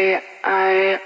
I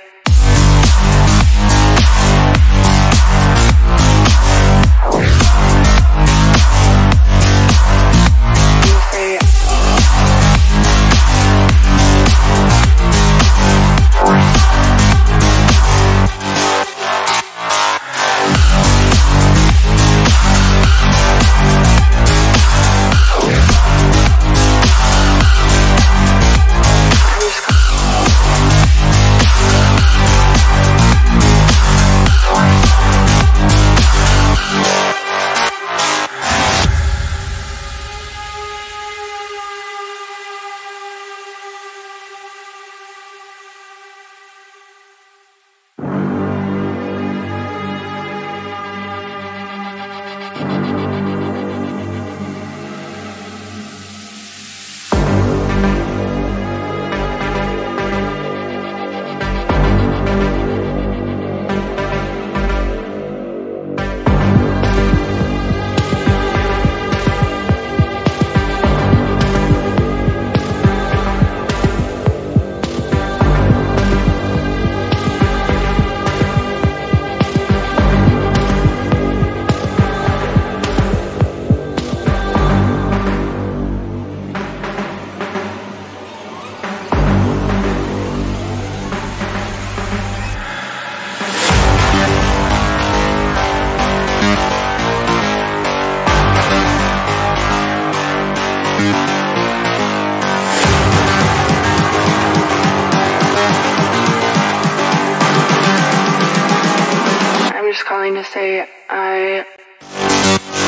I'm just calling to say I